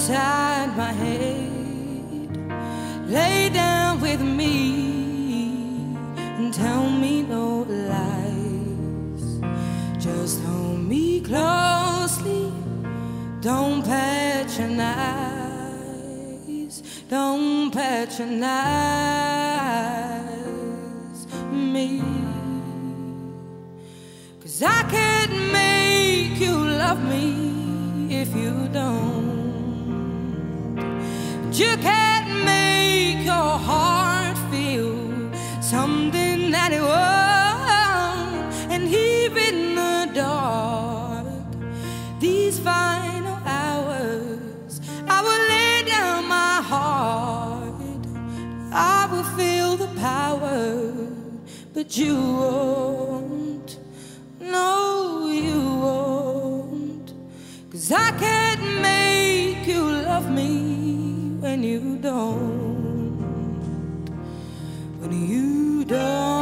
inside my head. Lay down with me and tell me no lies. Just hold me closely, don't patronize, don't patronize me. 'Cause I can't make you love me if you don't. You can't make your heart feel something that it won't. And even in the dark, these final hours, I will lay down my heart. I will feel the power, but you won't. No, you won't. 'Cause I can't make you love me when you don't, when you don't.